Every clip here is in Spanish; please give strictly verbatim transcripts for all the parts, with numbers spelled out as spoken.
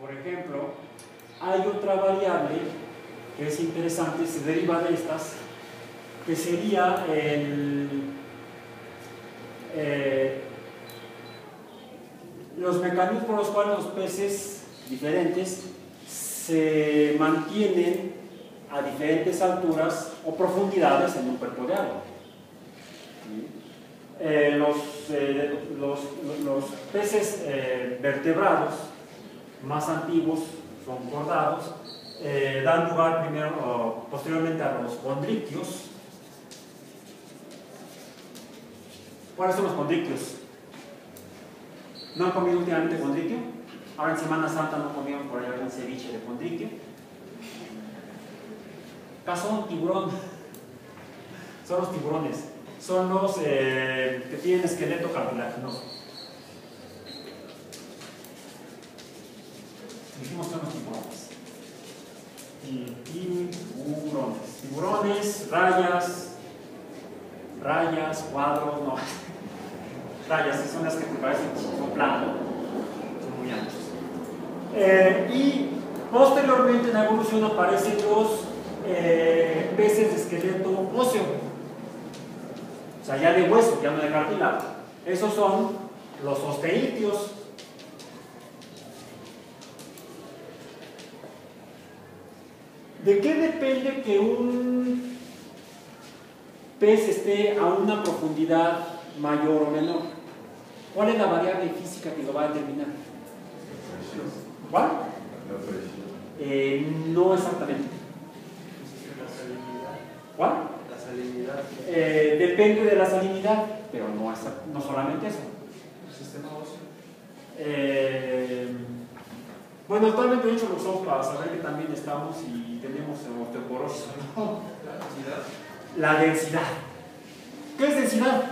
Por ejemplo, hay otra variable que es interesante, se deriva de estas, que sería el, eh, los mecanismos por los cuales los peces diferentes se mantienen a diferentes alturas o profundidades en un cuerpo de agua. Eh, los, eh, los, los peces eh, vertebrados más antiguos son cordados, eh, dan lugar primero, oh, posteriormente a los condrictios. ¿Cuáles son los condrictios? ¿No han comido últimamente condrictio? Ahora en Semana Santa no comieron por allá un ceviche de condrictio. Cazón, tiburón. Son los tiburones. Son los eh, que tienen esqueleto cartilaginoso. Dijimos que son los tiburones. Tiburones. Tiburones, rayas, rayas, cuadros, no. Rayas, son las que te parecen son planos, son muy anchos. Eh, y posteriormente en la evolución aparecen los eh, peces de esqueleto óseo. O sea, ya de hueso, ya no de cartílago. Esos son los osteictios. ¿De qué depende que un pez esté a una profundidad mayor o menor? ¿Cuál es la variable física que lo va a determinar? ¿Cuál? Eh, no exactamente. ¿Cuál? Eh, depende de la salinidad, pero no, es, no solamente eso. El sistema óseo. Eh, bueno, actualmente de hecho lo usamos para saber que también estamos y tenemos osteoporosis, ¿no? La densidad. La densidad. ¿Qué es densidad?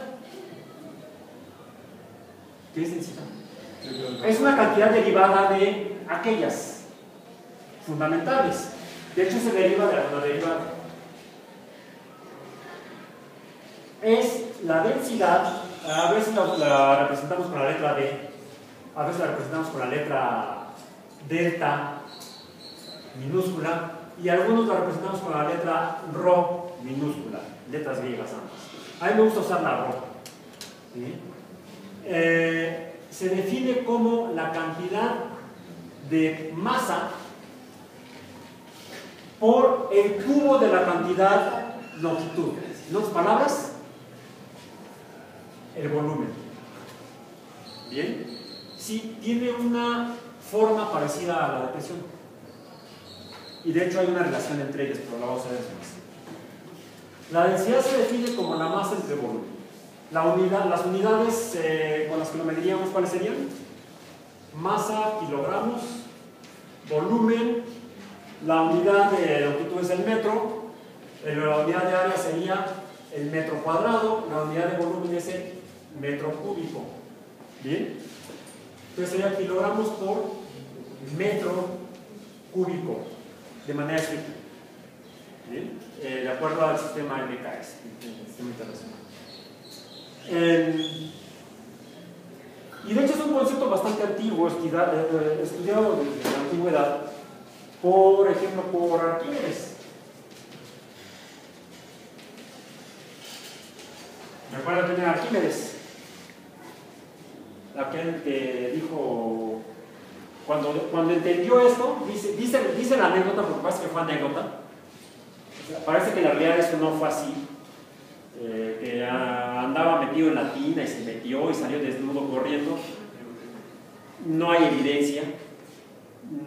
¿Qué es densidad? Es una cantidad derivada de aquellas fundamentales. De hecho se deriva de la derivada. Es la densidad, a veces la, la representamos con la letra D, a veces la representamos con la letra delta minúscula y algunos la representamos con la letra rho minúscula, letras griegas ambas. A mí me gusta usar la rho. ¿Sí? Eh, se define como la cantidad de masa por el cubo de la cantidad longitud. En otras palabras, el volumen. ¿Bien? Sí, tiene una forma parecida a la depresión. Y de hecho hay una relación entre ellas, pero la vamos a ver después. La densidad se define como la masa entre el volumen. La unidad, las unidades eh, con las que lo mediríamos, ¿cuáles serían? Masa, kilogramos, volumen, la unidad de longitud es el metro, la unidad de área sería el metro cuadrado, la unidad de volumen es el metro cúbico. ¿Bien? Entonces sería kilogramos por metro cúbico, de manera estricta. ¿Bien? Eh, de acuerdo al sistema M K S, el sistema internacional. Eh, y de hecho es un concepto bastante antiguo, estudiado desde la antigüedad, por ejemplo, por Arquímedes. Recuerda tener a Arquímedes, aquel que dijo, cuando, cuando entendió esto, dice, dice, dice la anécdota, porque parece que fue anécdota, parece que en realidad esto no fue así, eh, que a, andaba metido en la tina y se metió y salió desnudo corriendo, no hay evidencia,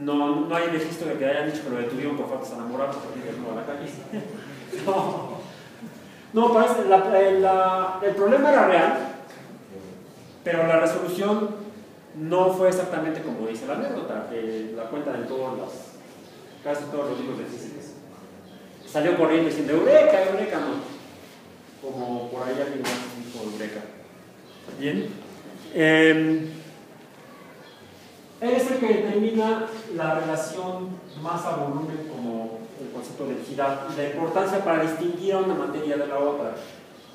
no, no hay registro de que hayan dicho que lo detuvieron por faltas a la moral, porque no a la calle. No. No, parece, la, la, el problema era real, pero la resolución no fue exactamente como dice la anécdota, que la cuentan en todos los, casi todos los libros de física. Salió corriendo diciendo, Eureka, Eureka, no. Como por ahí alguien más dijo Eureka. Bien. Eh, es el que determina la relación masa-volumen como el concepto de densidad y la importancia para distinguir a una materia de la otra.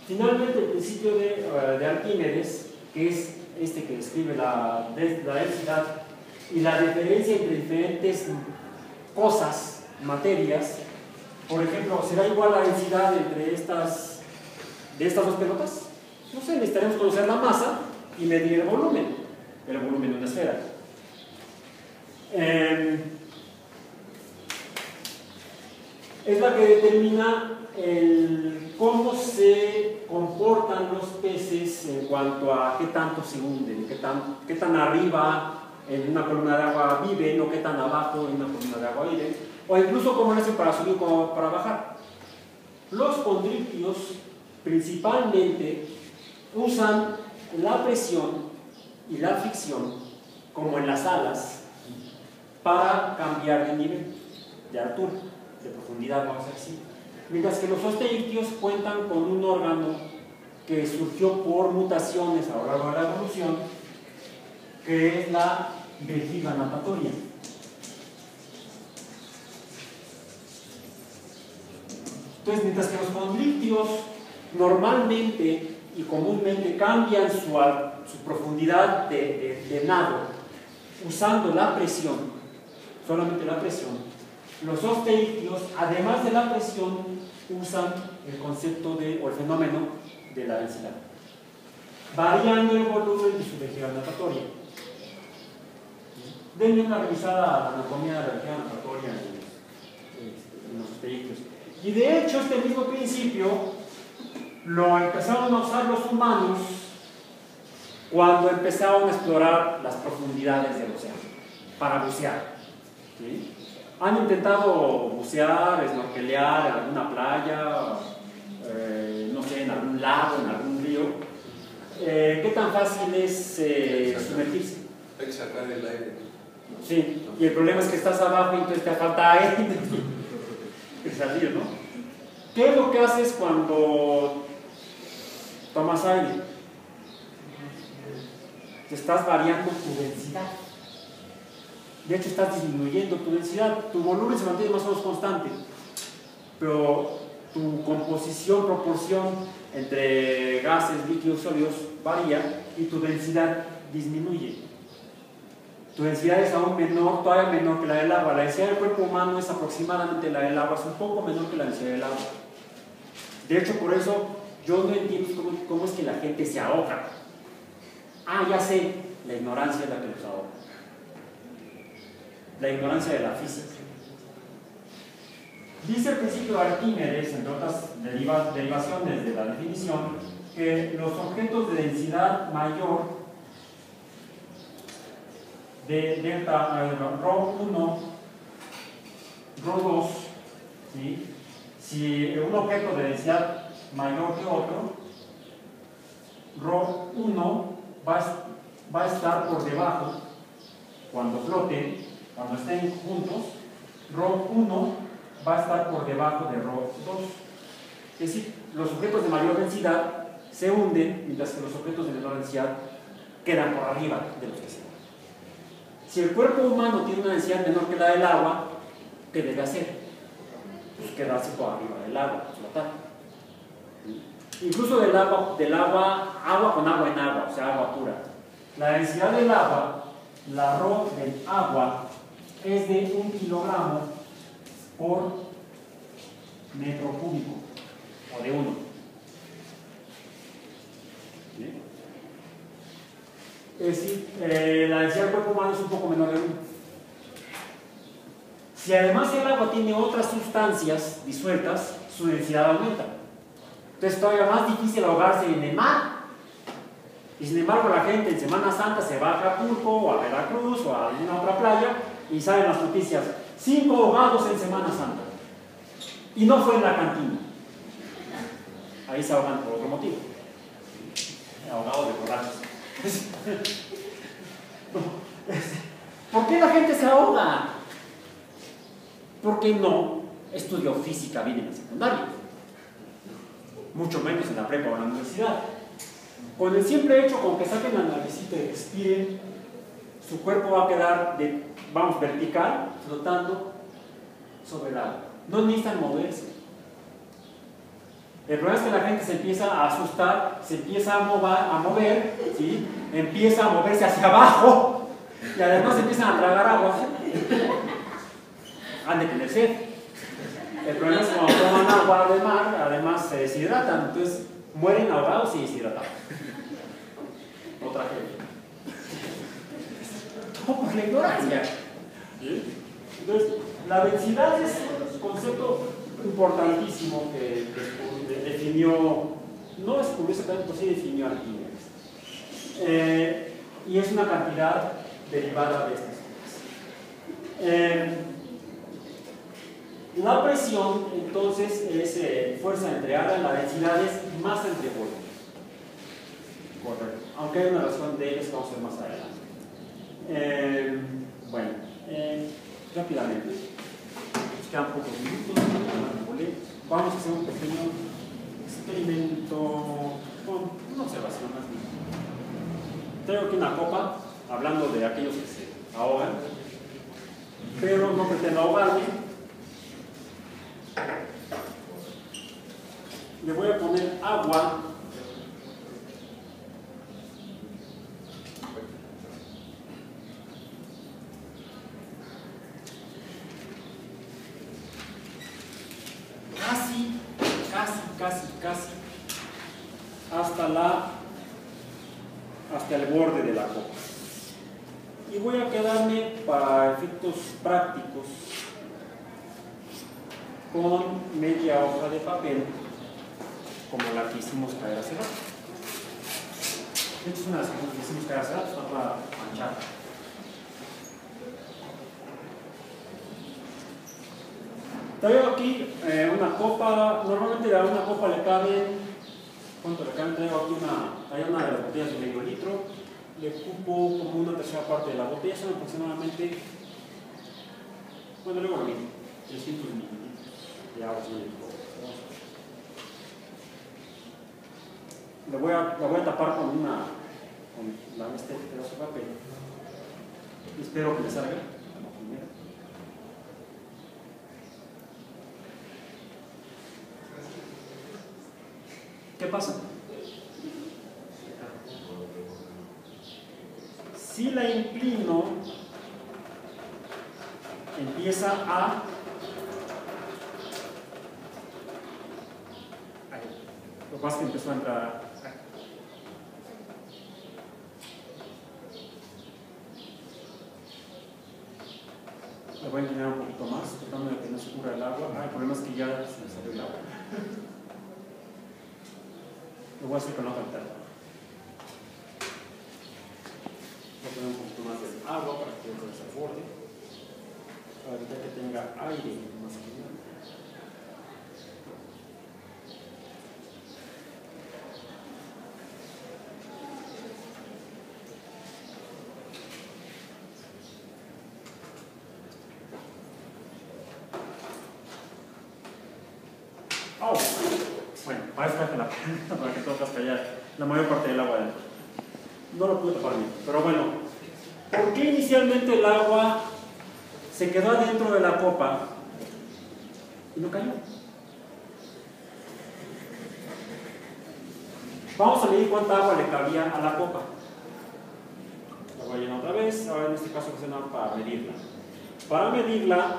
Finalmente, el principio de, de Arquímedes, que es este que describe la, la densidad y la diferencia entre diferentes cosas, materias, por ejemplo, ¿será igual la densidad entre estas, de estas dos pelotas? No sé, necesitaremos conocer la masa y medir el volumen, el volumen de una esfera. Eh, es la que determina el, cómo se comportan los peces en cuanto a qué tanto se hunden, qué tan, qué tan arriba en una columna de agua viven o qué tan abajo en una columna de agua viven, o incluso cómo lo hacen para subir o para bajar. Los condrictios principalmente usan la presión y la fricción, como en las alas, para cambiar de nivel, de altura, de profundidad, vamos a decir. Mientras que los osteictios cuentan con un órgano que surgió por mutaciones a lo largo de la evolución, que es la vejiga natatoria. Entonces, mientras que los condrictios normalmente y comúnmente cambian su, su profundidad de, de, de nado usando la presión, solamente la presión, los osteictios, además de la presión, usan el concepto de, o el fenómeno de la densidad, variando el volumen de su vejiga natatoria. Denle una revisada a la anatomía de la vejiga natatoria en los osteictios. Y de hecho, este mismo principio lo empezaron a usar los humanos cuando empezaron a explorar las profundidades del océano para bucear. ¿Sí? Han intentado bucear, snorkelear en alguna playa, eh, no sé, en algún lago, en algún río. Eh, ¿Qué tan fácil es eh, sumergirse? Hay que sacar el aire. Sí, y el problema es que estás abajo y entonces te falta aire y salir, ¿no? ¿Qué es lo que haces cuando tomas aire? Te estás variando tu densidad. De hecho, estás disminuyendo tu densidad. Tu volumen se mantiene más o menos constante, pero tu composición, proporción entre gases, líquidos, sólidos varía y tu densidad disminuye. Tu densidad es aún menor, todavía menor que la del agua. La densidad del cuerpo humano es aproximadamente la del agua, es un poco menor que la densidad del agua. De hecho, por eso yo no entiendo cómo, cómo es que la gente se ahoga. Ah, ya sé, la ignorancia es la que nos ahoga. La ignorancia de la física. Dice el principio de Arquímedes, entre otras deriva, derivaciones de la definición, que los objetos de densidad mayor de delta eh, rho uno, rho dos, ¿sí? Si un objeto de densidad mayor que otro, rho uno va a, va a estar por debajo, cuando floten, cuando estén juntos, rho uno va a estar por debajo de rho dos. Es decir, los objetos de mayor densidad se hunden, mientras que los objetos de menor densidad quedan por arriba de los que se. Si el cuerpo humano tiene una densidad menor que la del agua, ¿qué debe hacer? Pues quedarse por arriba del agua, flotar. Incluso del agua, del agua, agua con agua en agua, o sea, agua pura. La densidad del agua, la rho del agua, es de un kilogramo por metro cúbico, o de uno. ¿Sí? Es decir, eh, la densidad del cuerpo humano es un poco menor de uno. Si además el agua tiene otras sustancias disueltas, su densidad aumenta. Entonces todavía más difícil ahogarse en el mar. Y sin embargo la gente en Semana Santa se va a Acapulco o a Veracruz o a alguna otra playa y salen las noticias: cinco ahogados en Semana Santa. Y no fue en la cantina. Ahí se ahogan por otro motivo. Ahogados de borrachos. ¿Por qué la gente se ahoga? Porque no estudió física bien en la secundaria, mucho menos en la prepa o en la universidad. Con el simple hecho con que saquen la naricita y expiren, su cuerpo va a quedar de, vamos, vertical, flotando sobre el agua. No necesitan moverse. El problema es que la gente se empieza a asustar, se empieza a mover, a mover, ¿sí? Empieza a moverse hacia abajo y además empiezan a tragar agua, han de tener sed. El problema es que cuando toman agua de mar, además se deshidratan, entonces mueren ahogados y deshidratados. No tragedia. Todo por la ignorancia. Entonces, la densidad es un concepto importantísimo que, que definió, no descubrió exactamente, pero sí definió Arquímedes. Eh, y es una cantidad derivada de estas cosas. Eh, la presión, entonces, es eh, fuerza entre áreas, la densidad es masa entre volumen. Correcto. Aunque hay una razón de ellos que vamos a ver más adelante. Eh, bueno, eh, rápidamente, nos quedan pocos minutos. Vamos a hacer un pequeño experimento con una observación más bien. Tengo aquí una copa, hablando de aquellos que se ahogan, pero no pretendo ahogarme. Le voy a poner agua casi, casi, casi, casi hasta la hasta el borde de la copa, y voy a quedarme para efectos prácticos con media hoja de papel como la que hicimos caer hace rato. De hecho, es una de las cosas que hicimos caer hace rato, está para manchar. Traigo aquí eh, una copa. Normalmente a una copa le caben, ¿cuánto le caben? Traigo aquí una, hay una de las botellas de medio litro, le ocupo como una tercera parte de la botella, son aproximadamente, bueno, luego lo mismo, trescientos mililitros de agua. La voy a, la voy a tapar con una, con la, este pedazo de papel, espero que me salga. ¿Qué pasa? Si la inclino, empieza a ahí. Lo que pasa es que empezó a entrar ahí. Le voy a inclinar un poquito más, tratando de que no se cubra el agua. Ah, el problema es que ya se me salió el agua. Lo voy a hacer con la otra mitad. Voy a poner un poquito más de agua para que no se desborde, para evitar que tenga aire más que nada. ¡Oh! Bueno, para eso que la para que todas callar la mayor parte del agua dentro. No lo pude tapar bien, pero bueno. ¿Por qué inicialmente el agua se quedó adentro de la copa y no cayó? Vamos a medir cuánta agua le cabía a la copa. La voy a llenar otra vez. Ahora en este caso funciona para medirla. Para medirla,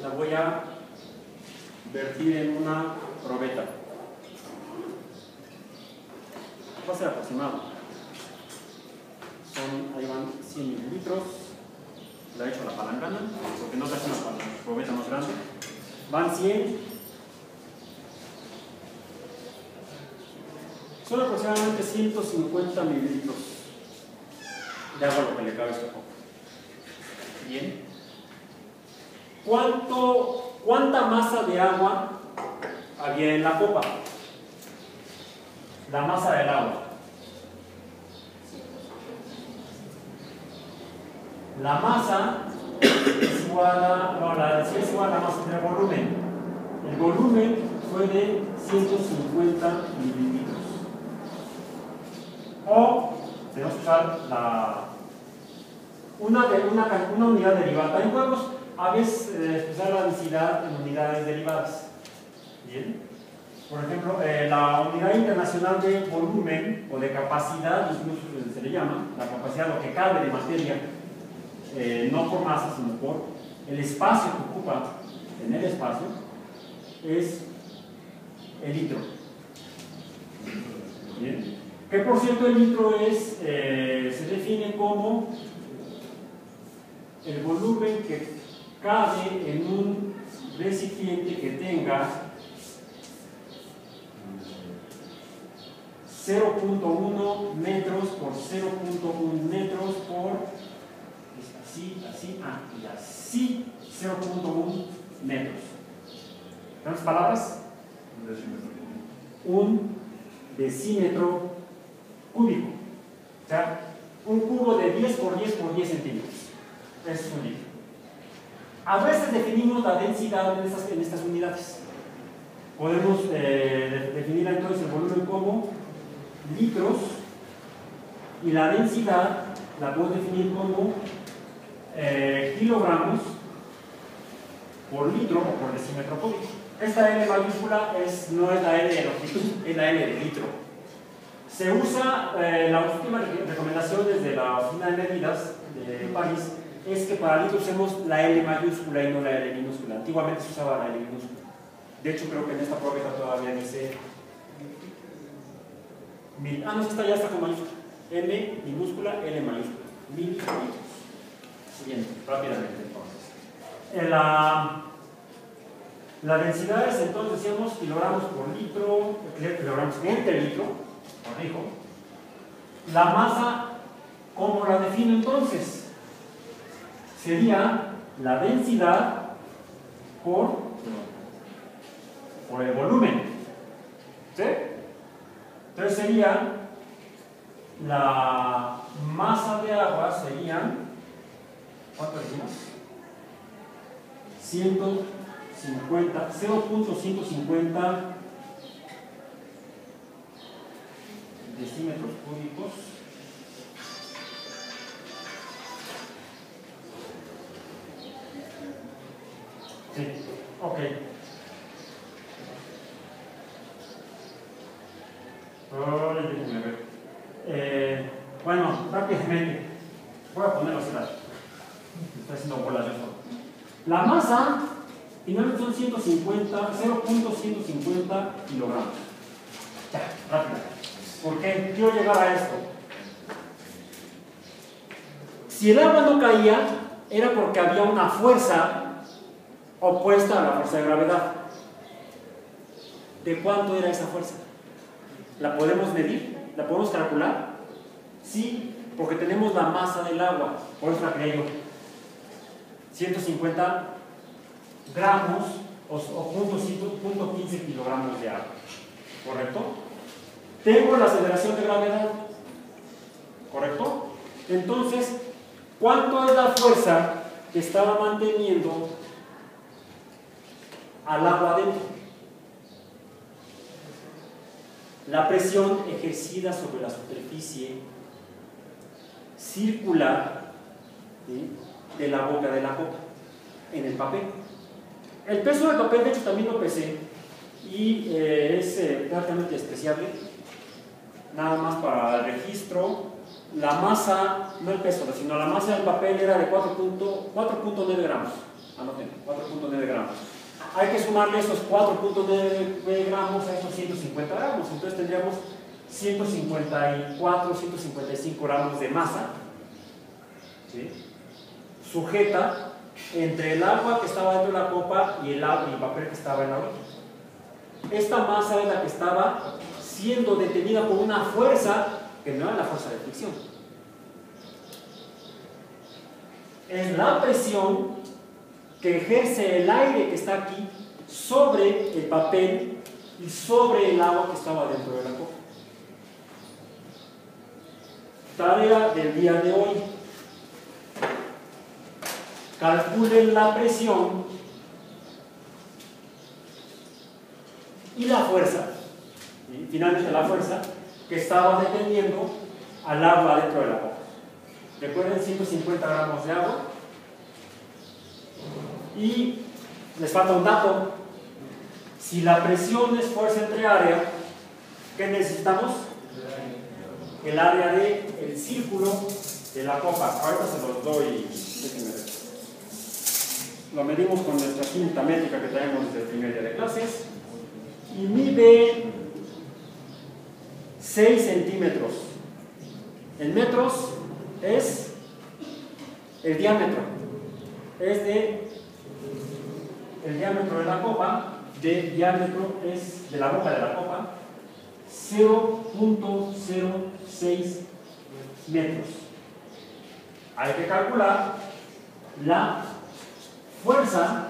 la voy a vertir en una probeta. Va a ser aproximado. Son, ahí van cien mililitros. La he hecho a la palangana, porque no traje una probeta más grande. Van cien. Son aproximadamente ciento cincuenta mililitros de agua lo que le cabe a esta copa. Bien. ¿Cuánto, cuánta masa de agua había en la copa? La masa del agua. La masa es igual a, no, la densidad es igual a la masa entre el volumen. El volumen fue de ciento cincuenta mililitros. O tenemos que usar la una, de, una, una unidad derivada. También podemos a veces eh, usar la densidad en unidades derivadas. Bien. Por ejemplo, eh, la unidad internacional de volumen o de capacidad, incluso se le llama, la capacidad, lo que cabe de materia, eh, no por masa, sino por el espacio que ocupa en el espacio, es el litro. Bien. Que por cierto el litro es, eh, se define como el volumen que cabe en un recipiente que tenga cero punto uno metros por cero punto uno metros por así, así, ah, y así cero punto uno metros. ¿Tenemos palabras? Un decímetro. Un decímetro cúbico. O sea, un cubo de diez por diez por diez centímetros. Eso es un litro. A veces definimos la densidad en estas, en estas unidades. Podemos eh, definir entonces el volumen como litros y la densidad la puedo definir como eh, kilogramos por litro o por decímetro cúbico. Esta L mayúscula es, no es la L de longitud, es la L de litro. Se usa, eh, la última recomendación desde la Oficina de Medidas de París es que para litro usemos la L mayúscula y no la L minúscula. Antiguamente se usaba la L minúscula. De hecho creo que en esta probeta todavía dice... Mil. Ah, no, esta ya está con mayúscula. M minúscula, L mayúscula. Mil. Bien, rápidamente entonces. La, la densidad es entonces, decíamos, kilogramos por litro, kilogramos entre litro, corrijo. La masa, ¿cómo la defino entonces? Sería la densidad por, por el volumen. ¿Sí? Entonces sería la masa de agua, serían, ¿cuánto decimos? ciento cincuenta, cero punto ciento cincuenta decímetros cúbicos sí, ok. Eh, bueno, rápidamente voy a ponerlo así. Está haciendo bolas de eso. La masa finalmente son ciento cincuenta, cero punto ciento cincuenta kilogramos. Ya, rápido. ¿Por qué? Quiero llegar a esto. Si el agua no caía, era porque había una fuerza opuesta a la fuerza de gravedad. ¿De cuánto era esa fuerza? ¿La podemos medir? ¿La podemos calcular? Sí, porque tenemos la masa del agua, por eso la creé yo. ciento cincuenta gramos o, o punto quince kilogramos de agua, ¿correcto? Tengo la aceleración de gravedad, ¿correcto? Entonces, ¿cuánto es la fuerza que estaba manteniendo al agua dentro? La presión ejercida sobre la superficie circular, ¿sí?, de la boca de la copa en el papel. El peso del papel, de hecho, también lo pesé y eh, es eh, prácticamente despreciable, nada más para el registro. La masa, no el peso, sino la masa del papel era de cuatro punto nueve gramos. Anoten, cuatro punto nueve gramos. Hay que sumarle esos cuatro punto nueve gramos a esos ciento cincuenta gramos. Entonces tendríamos ciento cincuenta y cuatro, ciento cincuenta y cinco gramos de masa, ¿sí?, sujeta entre el agua que estaba dentro de la copa y el, agua, y el papel que estaba en la boca. Esta masa es la que estaba siendo detenida por una fuerza que no era la fuerza de fricción. Es la presión que ejerce el aire que está aquí sobre el papel y sobre el agua que estaba dentro de la copa. Tarea del día de hoy. Calculen la presión y la fuerza, ¿sí?, finalmente la fuerza que estaba deteniendo al agua dentro de la copa. Recuerden, ciento cincuenta gramos de agua. Y les falta un dato, Si la presión es fuerza entre área, ¿qué necesitamos? El área del círculo de la copa. Ahorita se los doy. Lo medimos con nuestra cinta métrica que traemos desde el primer día de clases. Y mide seis centímetros. En metros es el diámetro. Es de... El diámetro de la copa, de diámetro es de la boca de la copa, cero punto cero seis metros. Hay que calcular la fuerza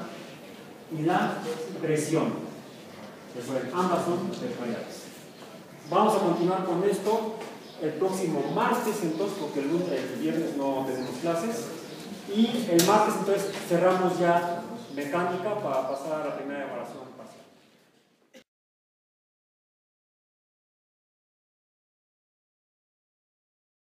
y la presión. Ambas son desvariables. Vamos a continuar con esto el próximo martes, entonces, porque el lunes y el viernes no tenemos clases. Y el martes, entonces, cerramos ya mecánica para pasar a la primera evaluación.